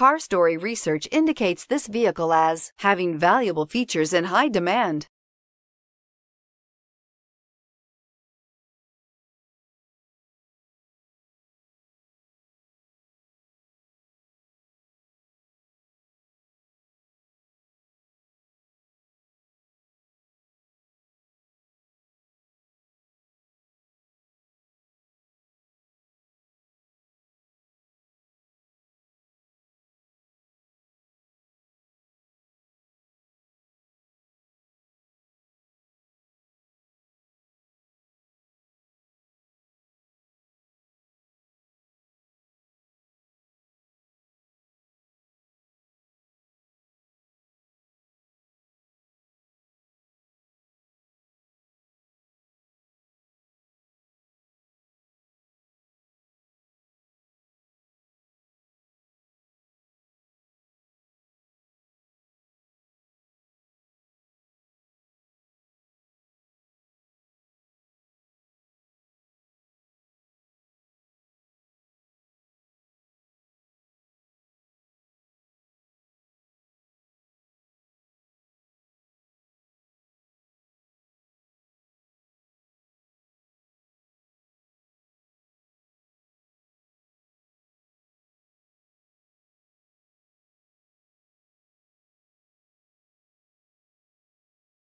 CarStory research indicates this vehicle as having valuable features in high demand.